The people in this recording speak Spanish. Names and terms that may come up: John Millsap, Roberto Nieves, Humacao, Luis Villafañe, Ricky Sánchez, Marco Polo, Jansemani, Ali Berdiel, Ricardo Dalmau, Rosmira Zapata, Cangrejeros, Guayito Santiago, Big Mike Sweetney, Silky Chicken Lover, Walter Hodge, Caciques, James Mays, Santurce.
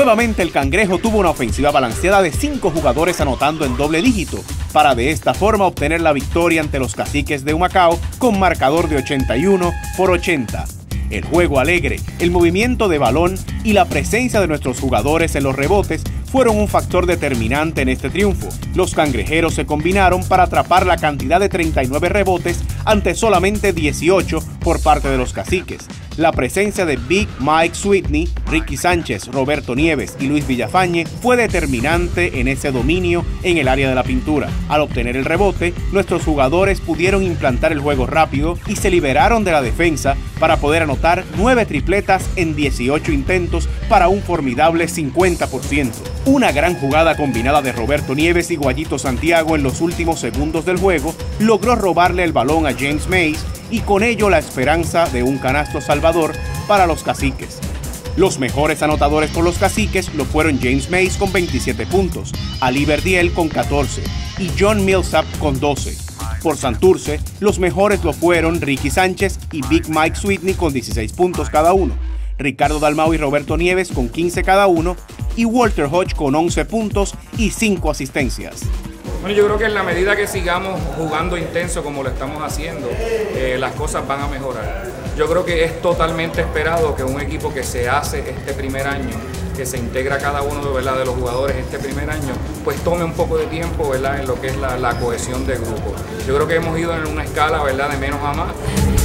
Nuevamente el Cangrejo tuvo una ofensiva balanceada de 5 jugadores anotando en doble dígito, para de esta forma obtener la victoria ante los Caciques de Humacao con marcador de 81-80. El juego alegre, el movimiento de balón y la presencia de nuestros jugadores en los rebotes fueron un factor determinante en este triunfo. Los Cangrejeros se combinaron para atrapar la cantidad de 39 rebotes ante solamente 18 por parte de los Caciques. La presencia de Big Mike Sweetney, Ricky Sánchez, Roberto Nieves y Luis Villafañe fue determinante en ese dominio en el área de la pintura. Al obtener el rebote, nuestros jugadores pudieron implantar el juego rápido y se liberaron de la defensa para poder anotar 9 tripletas en 18 intentos para un formidable 50%. Una gran jugada combinada de Roberto Nieves y Guayito Santiago en los últimos segundos del juego logró robarle el balón a James Mays y con ello la esperanza de un canasto salvador para los Caciques. Los mejores anotadores por los Caciques lo fueron James Mays con 27 puntos, Ali Berdiel con 14 y John Millsap con 12. Por Santurce, los mejores lo fueron Ricky Sánchez y Big Mike Sweetney con 16 puntos cada uno, Ricardo Dalmau y Roberto Nieves con 15 cada uno, y Walter Hodge con 11 puntos y 5 asistencias. Bueno, yo creo que en la medida que sigamos jugando intenso como lo estamos haciendo, las cosas van a mejorar. Yo creo que es totalmente esperado que un equipo que se hace este primer año, que se integra cada uno, ¿verdad?, de los jugadores este primer año, pues tome un poco de tiempo, ¿verdad?, en lo que es la cohesión de grupo. Yo creo que hemos ido en una escala, ¿verdad?, de menos a más.